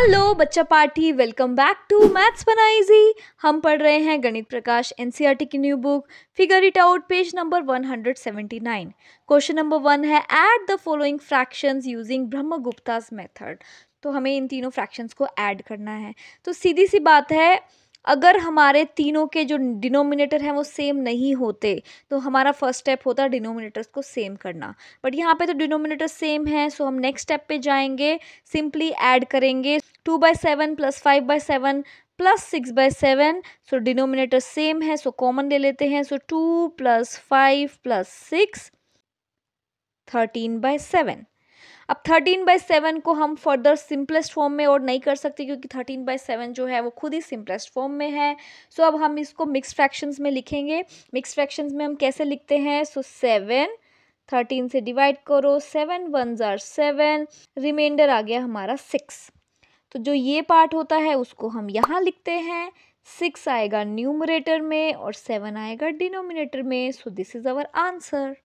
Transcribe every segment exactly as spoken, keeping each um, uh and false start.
Hello बच्चा party, welcome back to maths बनाई जी। हम पढ़ रहे हैं गणित प्रकाश एनसीईआरटी की new book figure it out, page number one hundred seventy nine. Question number one है add the following fractions using Brahmagupta's method. तो हमें इन तीनों फ्रैक्शंस को ऐड करना है। तो सीधी सी बात है, अगर हमारे तीनों के जो डिनोमिनेटर हैं वो सेम नहीं होते तो हमारा फर्स्ट स्टेप होता है डिनोमिनेटर्स को सेम करना, बट यहाँ पे तो डिनोमिनेटर सेम है। सो हम नेक्स्ट स्टेप पे जाएंगे, सिंपली ऐड करेंगे two by seven plus five by seven plus six by seven. So denominator same है सो कॉमन ले लेते हैं। So two plus five plus six thirteen by seven. अब थर्टीन बाई सेवन को हम फर्दर सिंपलेस्ट फॉर्म में और नहीं कर सकते क्योंकि थर्टीन बाई सेवन जो है वो खुद ही सिंपलेस्ट फॉर्म में है। सो so, अब हम इसको मिक्स फ्रैक्शंस में लिखेंगे। मिक्स फ्रैक्शंस में हम कैसे लिखते हैं? सो सेवन थर्टीन से डिवाइड करो, seven one are seven, reminder आ गया हमारा सिक्स। तो जो ये पार्ट होता है उसको हम यहाँ लिखते हैं, सिक्स आएगा न्यूमरेटर में और सेवन आएगा डिनोमिनेटर में। So this is our answer.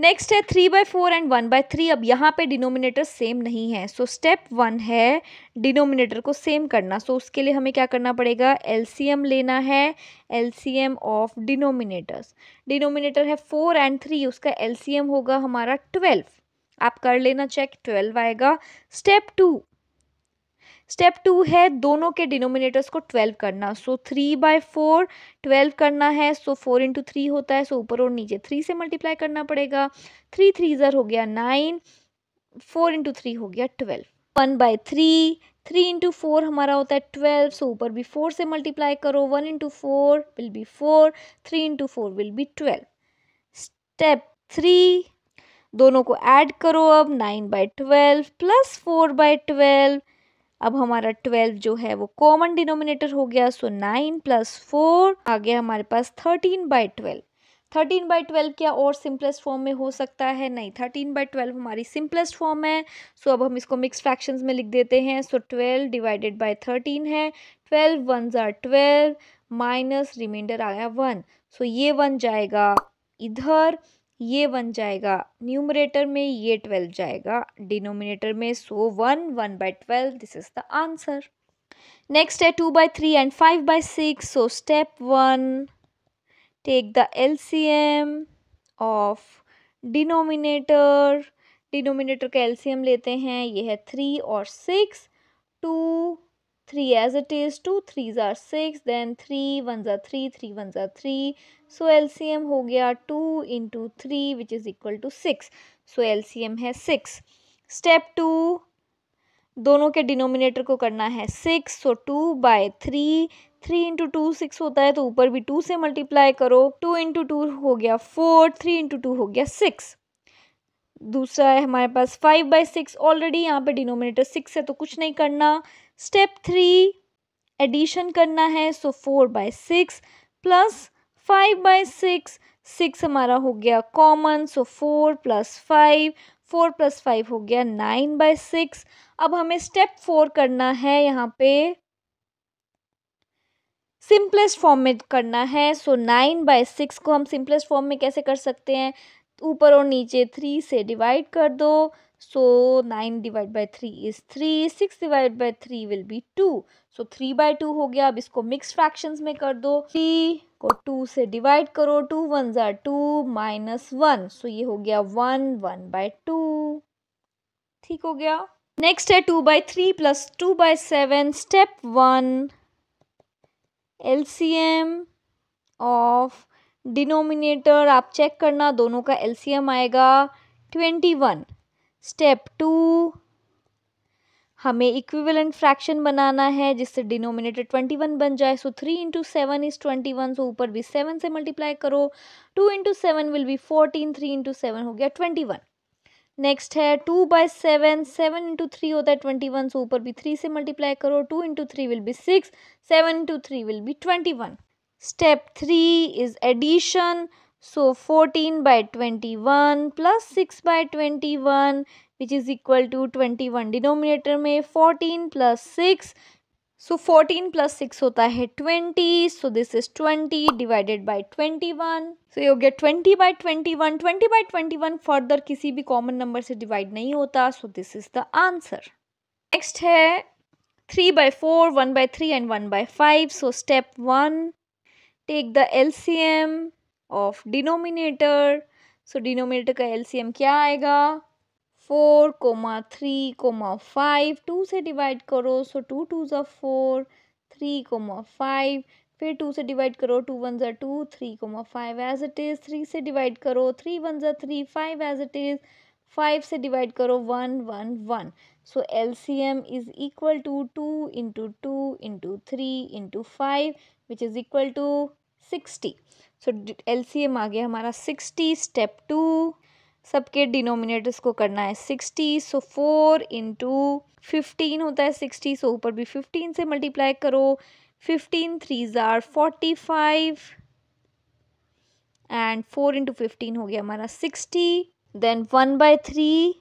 Next है three by four and one by three. अब यहाँ पे डिनोमिनेटर सेम नहीं है। सो स्टेप वन है डिनोमिनेटर को सेम करना। सो so, उसके लिए हमें क्या करना पड़ेगा? एलसीएम लेना है, एलसीएम ऑफ डिनोमिनेटर्स। डिनोमिनेटर है फोर एंड थ्री, उसका एलसीएम होगा हमारा ट्वेल्व। आप कर लेना चेक, ट्वेल्व आएगा। स्टेप टू स्टेप टू है दोनों के डिनोमिनेटर्स को ट्वेल्व करना। So three by four twelve करना है। सो फोर इंटू थ्री होता है, सो so ऊपर और नीचे थ्री से मल्टीप्लाई करना पड़ेगा। थ्री थ्री ज़र हो गया नाइन, फोर इंटू थ्री हो गया twelve. One by three, three into four हमारा होता है ट्वेल्व। सो ऊपर भी फोर से मल्टीप्लाई करो, one into four will be four, three into four will be twelve. Step three, दोनों को ऐड करो। अब nine by twelve plus four by twelve. अब हमारा ट्वेल्व जो है वो कॉमन डिनोमिनेटर हो गया। सो नाइन प्लस फोर आ गया हमारे पास thirteen by twelve. Thirteen by twelve क्या और सिंपलेस्ट फॉर्म में हो सकता है? नहीं, थर्टीन बाई ट्वेल्व हमारी सिंपलेस्ट फॉर्म है। सो अब हम इसको मिक्स फ्रैक्शंस में लिख देते हैं। So twelve divided by thirteen है, twelve one are twelve minus reminder आया वन। सो ये वन जाएगा इधर, ये वन जाएगा न्यूमरेटर में, ये ट्वेल्व जाएगा डिनोमिनेटर में। So one one by twelve, this is the answer. Next है two by three and five by six. So step one, take the LCM of denominator. Denominator का एलसीएम लेते हैं, ये है थ्री और six, two three as it is, two three are six, then three one are three, three one are three. So LCM हो गया two into three which is equal to six. So LCM है six. Step two, दोनों के denominator को करना है six. So two by three, three into two six होता है, तो ऊपर भी टू से मल्टीप्लाई करो, टू इंटू टू हो गया फोर, थ्री इंटू टू हो गया सिक्स। दूसरा है हमारे पास फाइव बाई सिक्स। ऑलरेडी यहाँ पे डिनोमिनेटर सिक्स है तो कुछ नहीं करना। स्टेप थ्री, एडिशन करना है। So four by six plus five by six, six हमारा हो गया common. So four plus five, four plus five हो गया नाइन बाई सिक्स। अब हमें स्टेप फोर करना है, यहाँ पे सिंपलेस्ट फॉर्म में करना है। सो नाइन बाई सिक्स को हम सिंपलेस्ट फॉर्म में कैसे कर सकते हैं? ऊपर और नीचे थ्री से डिवाइड कर दो। So nine divide by three is three, six divide by three will be two. So three by two हो गया। अब इसको मिक्स फ्रैक्शंस में कर दो, थ्री को टू से डिवाइड करो, two one are two minus one. So ये हो गया वन वन बाई टू, ठीक हो गया। नेक्स्ट है two by three plus two by seven. Step one, LCM of denominator आप चेक करना, दोनों का एलसीएम आएगा ट्वेंटी वन। स्टेप टू, हमें इक्विवेलेंट फ्रैक्शन बनाना है जिससे डिनोमिनेटर ट्वेंटी वन बन जाए। So three into seven is twenty one, so ऊपर भी सेवन से मल्टीप्लाई करो, two into seven will be fourteen, three into seven हो गया ट्वेंटी वन। नेक्स्ट है two by seven, seven into three होता है ट्वेंटी वन, सो ऊपर भी थ्री से मल्टीप्लाई करो, two into three will be six, seven into three will be twenty one. Step three is addition. So fourteen by twenty one plus six by twenty one which is equal to twenty one denominator में, fourteen plus six. So fourteen plus six होता है twenty. So this is twenty divided by twenty one. So ये हो गया twenty by twenty one. Twenty by twenty one further किसी भी common number से divide नहीं होता। So this is the answer. Next है three by four, one by three and one by five. So step one, take the L C M of denominator. So denominator का L C M क्या आएगा? four, three, five. two से divide करो. So two twos are four, three, five. फिर two से divide करो. two ones are two, three, five as it is. three से divide करो. three ones are three, five as it is. five से divide करो. one, one, one. So L C M is equal to two into two into three into five, which is equal to sixty. So L C M आ गया हमारा sixty. Step two, सबके denominators को करना है sixty. So four into fifteen होता है sixty. So ऊपर भी fifteen से multiply करो. fifteen threes are forty-five and four into fifteen हो गया हमारा sixty. Then one by three,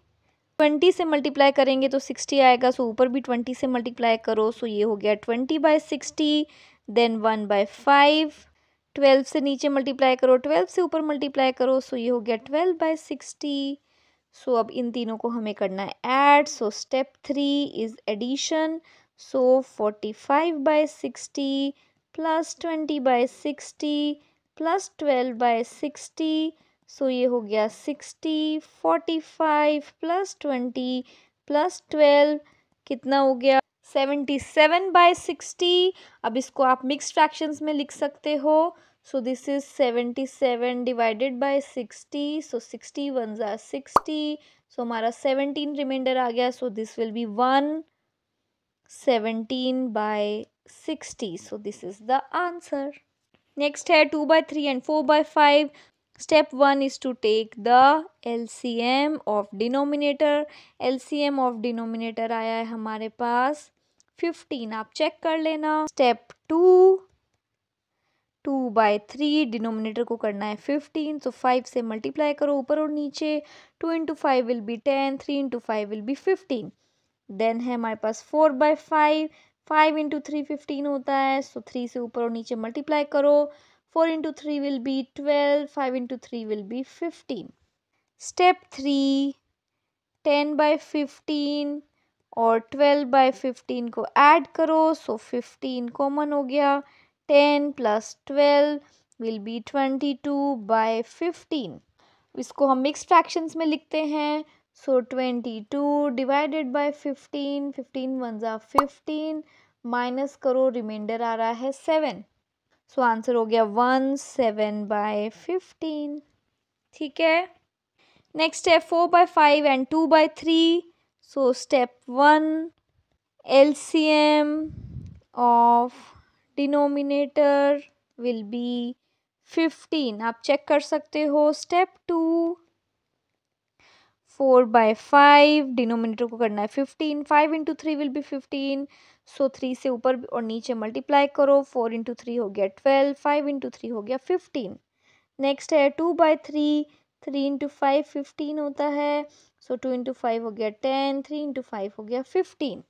twenty से multiply करेंगे तो sixty आएगा. So ऊपर भी twenty से multiply करो. So ये हो गया twenty by sixty. Then one by five, twelve से नीचे multiply करो, twelve से ऊपर multiply करो. So ये हो गया twelve by sixty. So अब इन तीनों को हमें करना है add. So step three is addition. So forty-five by sixty plus twenty by sixty plus twelve by sixty. So ये हो गया sixty. forty-five plus twenty plus twelve कितना हो गया? seventy-seven by sixty. अब इसको आप mixed fractions में लिख सकते हो. So this is seventy-seven divided by sixty. So sixty ones are sixty. So हमारा seventeen remainder आ गया. So this will be one. seventeen by sixty. So this is the answer. Next है two by three and four by five. Step one is to take the L C M of denominator. L C M of denominator आया है हमारे पास fifteen. आप check कर लेना. Step two, two by three. Denominator को करना है fifteen. So five से multiply करो ऊपर और नीचे. two into five will be ten. three into five will be fifteen. Then है हमारे पास four by five. five into three fifteen होता है. So three से ऊपर और नीचे multiply करो. four into three will be twelve, five into three will be fifteen. Step three, ten by fifteen और twelve by fifteen को add करो. So fifteen common हो गया. ten plus twelve will be twenty-two by fifteen. इसको हम mixed fractions में लिखते हैं. So twenty-two divided by fifteen, fifteen ones are fifteen, minus करो, remainder आ रहा है seven. सो आंसर हो गया one seven by fifteen. ठीक है. नेक्स्ट है four by five and two by three. So step one, L C M of denominator will be fifteen. आप check कर सकते हो. Step two, four by five. Denominator को करना है fifteen. five into three will be fifteen. So three से ऊपर और नीचे multiply करो. four into three हो गया twelve. five into three हो गया fifteen. Next है two by three. three into five fifteen होता है. So two into five हो गया ten. three into five हो गया fifteen.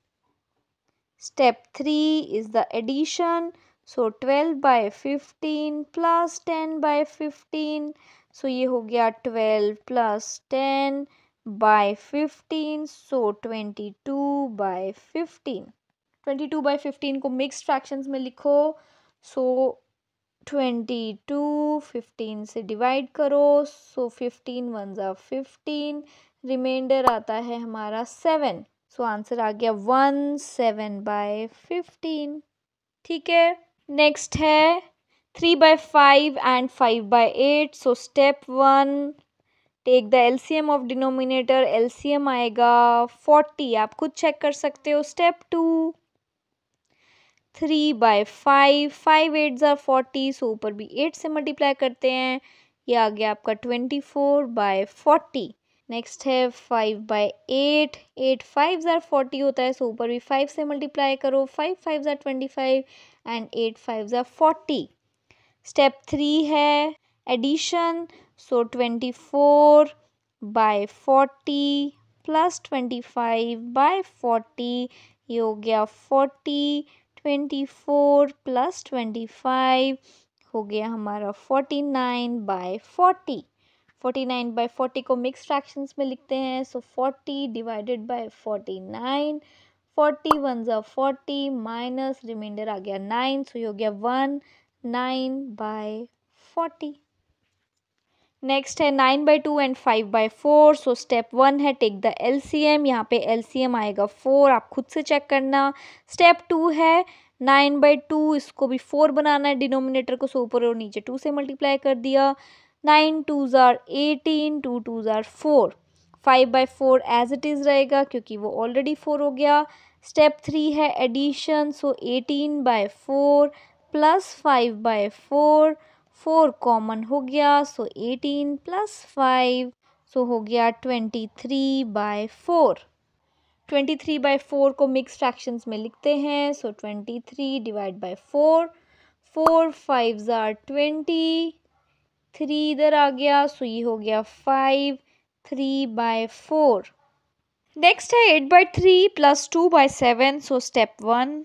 Step three is the addition. So twelve by fifteen plus ten by fifteen. So ये हो गया twelve plus ten by fifteen. So twenty-two by fifteen. twenty-two by fifteen को mixed fractions में लिखो. So twenty-two, fifteen से divide करो. So fifteen ones are fifteen. Remainder आता है हमारा seven. So answer आ गया one seven by fifteen. ठीक है. Next है three by five and five by eight. So step one, take the L C M of denominator. L C M आएगा forty. आप खुद check कर सकते हो. Step two, three by five, five eights are forty. सो ऊपर भी eight से multiply करते हैं. ये आ गया आपका twenty-four by forty. नेक्स्ट है five by eight, eight fives are forty होता है. सो ऊपर भी five से multiply करो. five fives are twenty-five and eight fives are forty. Step three है addition. So twenty-four by forty plus twenty-five by forty. ये हो गया forty. twenty-four plus twenty-five हो गया हमारा forty-nine by forty. forty-nine by forty को mix fractions में लिखते हैं. So forty divided by forty-nine. forty ones are forty minus remainder आ गया nine, so ये हो गया one, nine by forty. Next है nine by two and five by four. So step one है टेक द एलसीएम, यहाँ पे LCM आएगा four, आप खुद से चेक करना. स्टेप टू है नाइन बाई टू, इसको भी फोर बनाना है, डिनोमिनेटर को सो ऊपर और नीचे टू से मल्टीप्लाई कर दिया. Nine two are eighteen, two two are four, five by four as it is रहेगा क्योंकि वो ऑलरेडी फोर हो गया. स्टेप थ्री है addition, so eighteen by four plus five by four, four common हो गया, so eighteen plus five, so हो गया twenty three by four. Twenty three by four को मिक्स फ्रैक्शंस में लिखते हैं, so twenty three divide by four, four five tsar twenty, three इधर आ गया, सो ये हो गया five, three by four. Next है eight by three plus two by seven. So step one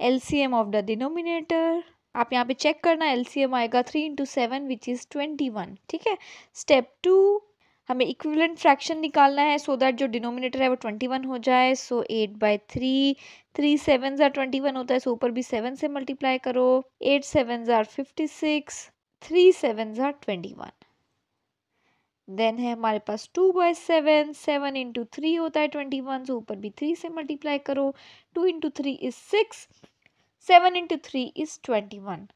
LCM of the denominator, आप यहाँ पे चेक करना, एलसीएम आएगा three into seven which is twenty one. ठीक है. स्टेप टू हमें इक्विवेलेंट फ्रैक्शन निकालना है सो so दैट जो डिनोमिनेटर है वो ट्वेंटी वन हो जाए. So eight by three, three seven are twenty one होता है, सो so ऊपर भी सेवन से मल्टीप्लाई करो, eight seven are fifty six, three seven are twenty one. Then है हमारे पास two by seven, seven into three होता है ट्वेंटी वन, सो ऊपर भी थ्री से मल्टीप्लाई करो, two into three is six, seven into three is twenty one.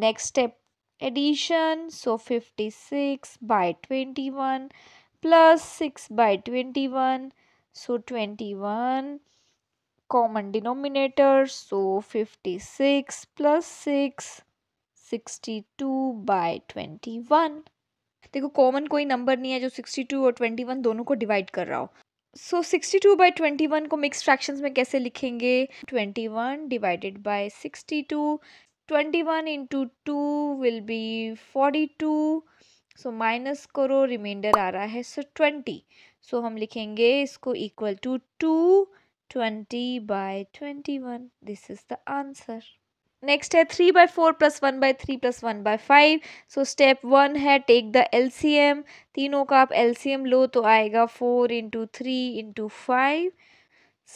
Next step addition, so fifty six by twenty one plus six by twenty one, so twenty one common denominator, so fifty six plus six, sixty two by twenty one. देखो common कोई number नहीं है जो sixty two और twenty one दोनों को divide कर रहा हो. So sixty two by twenty one को मिक्स फ्रैक्शंस में कैसे लिखेंगे, twenty one divided by sixty two, twenty one into two will be forty two, so minus करो, रिमाइंडर आ रहा है सो ट्वेंटी, सो हम लिखेंगे इसको equal to two twenty by twenty one. This is the answer. Next है three by four plus one by three plus one by five. So step one है take the LCM, तीनों का आप LCM लो तो आएगा four into three into five,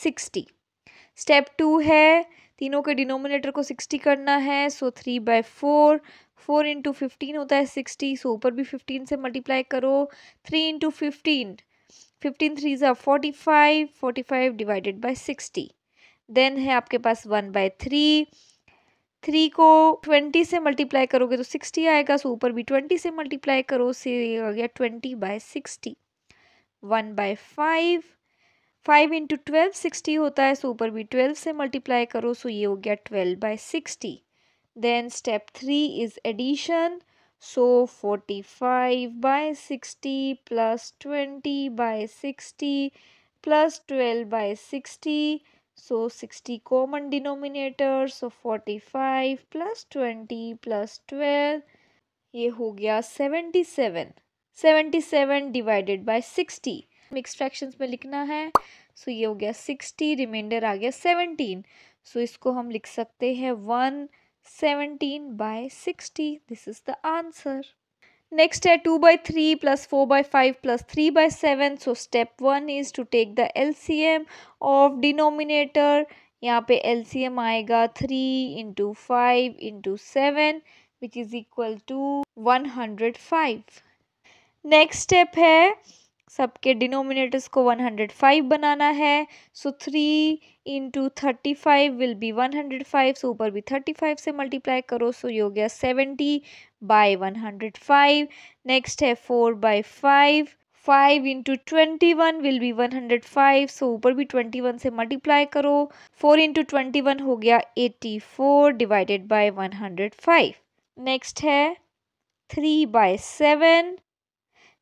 sixty. Step two है तीनों के डिनोमिनेटर को सिक्सटी करना है, so three by four, four into fifteen होता है सिक्सटी, सो ऊपर भी फिफ्टीन से मल्टीप्लाई करो, three into fifteen, fifteen three ज़ा forty five, forty five divided by sixty. Then है आपके पास वन बाई थ्री, थ्री को ट्वेंटी से मल्टीप्लाई करोगे तो सिक्सटी आएगा, सो ऊपर भी ट्वेंटी से मल्टीप्लाई करो, से आ गया twenty by sixty. One by five, five into twelve sixty होता है, सो ऊपर भी ट्वेल्व से मल्टीप्लाई करो, सो ये हो गया twelve by sixty. Then step three is addition, so forty five by sixty plus twenty by sixty plus twelve by sixty, so sixty common denominator, so forty five plus twenty plus twelve, ये हो गया seventy seven, seventy seven divided by sixty mix fractions में लिखना है, so so ये हो गया sixty, reminder आ गया सेवनटीन, सो so इसको हम लिख सकते हैं one seventeen by sixty. This is the answer. Next है two by three plus four by five plus three by seven. So step one is to take the LCM of denominator, यहाँ पे LCM आएगा three into five into seven which is equal to one hundred five. Next step है सबके denominators को one hundred five बनाना है, so three into thirty five will be one hundred five, so ऊपर भी थर्टी फाइव से multiply करो, so ये हो गया seventy by one hundred five. Next है four by five, five into twenty one will be one hundred five, so ऊपर भी ट्वेंटी वन से मल्टीप्लाई करो, फोर इंटू ट्वेंटी वन हो गया eighty four divided by one hundred five. Next है three by seven,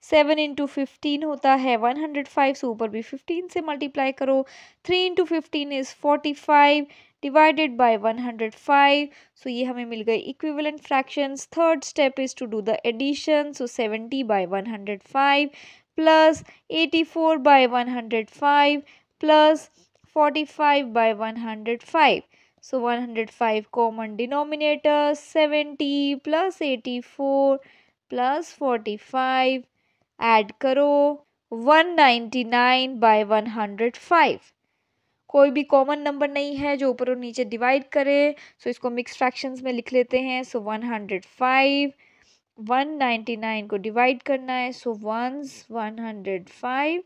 seven into fifteen होता है one hundred five, so ऊपर भी फिफ्टीन से मल्टीप्लाई करो, three into fifteen is forty five divided by one hundred five, so ये हमें मिल गए equivalent fractions. Third step is to do the addition, so seventy by one hundred five plus eighty four by one hundred five plus forty five by one hundred five, so one hundred five common denominator, seventy plus eighty four plus forty five add करो, one ninety nine by one hundred five. कोई भी common number नहीं है जो ऊपर और नीचे divide करे। सो so इसको मिक्स फ्रैक्शंस में लिख लेते हैं। So one hundred five one ninety nine को डिवाइड करना है। So once one hundred five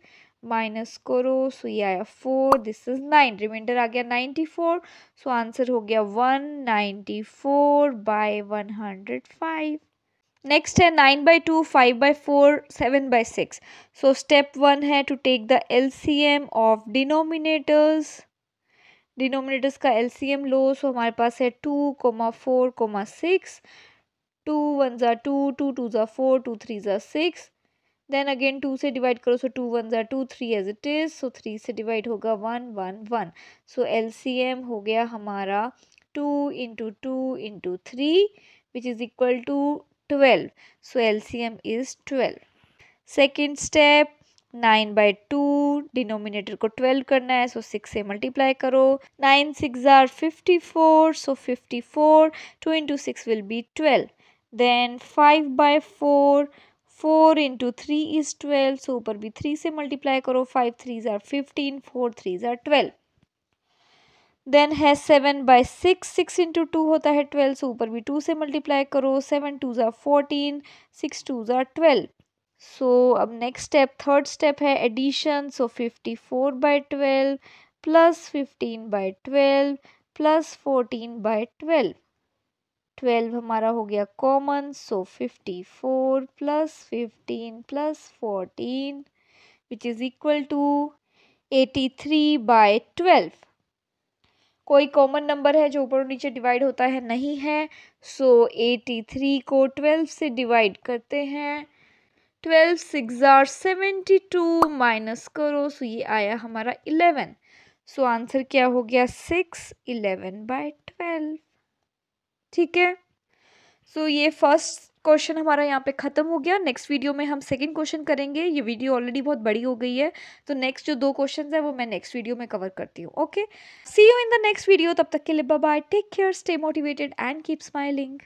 minus करो। सो ये आया फोर, दिस इज नाइन, रिमाइंडर आ गया नाइन्टी फोर। सो आंसर हो गया one ninety four by one hundred five. Next है nine by two, five by four, seven by six. So step one है to take the LCM of denominators. Denominators का LCM लो। सो हमारे पास है two comma four comma six. Two one ज़ा two, two टू ज़ा फोर, टू थ्री ज़ा सिक्स। देन अगेन टू से डिवाइड करो। सो टू वन ज़ा two, three as it is. So three से डिवाइड होगा one one one. So LCM हो गया हमारा two into two into three which is equal to twelve. So L C M is twelve. Second step, nine by two, denominator को twelve करना है. So six से multiply करो. Nine six are fifty four. So fifty four, two into six will be twelve. Then five by four, four into three is twelve. So ऊपर भी three से multiply करो. Five three's are fifteen, four three's are twelve. Then है seven by six, six into two होता है twelve. सो ऊपर भी to से मल्टीप्लाई करो. सेवन टू ज़ा फोर्टीन, सिक्स टू ज़ा ट्वेल्व. सो अब नेक्स्ट स्टेप, थर्ड स्टेप है addition. So fifty four by twelve plus fifteen by twelve plus fourteen by twelve. Twelve हमारा हो गया common. So fifty four plus fifteen plus fourteen which is equal to eighty three by twelve. कोई common number है जो ऊपर और नीचे divide होता है नहीं है. सो एटी थ्री को ट्वेल्व से डिवाइड करते हैं. Twelve six are seventy two, minus करो. सो so ये आया हमारा इलेवन. सो so आंसर क्या हो गया, सिक्स इलेवन बाय ट्वेल्व. ठीक है. सो so ये फर्स्ट क्वेश्चन हमारा यहाँ पे ख़त्म हो गया. नेक्स्ट वीडियो में हम सेकंड क्वेश्चन करेंगे. ये वीडियो ऑलरेडी बहुत बड़ी हो गई है, तो नेक्स्ट जो दो क्वेश्चंस है वो मैं नेक्स्ट वीडियो में कवर करती हूँ. Okay, see you in the next video. तब तक के लिए bye bye, take care, stay motivated and keep smiling.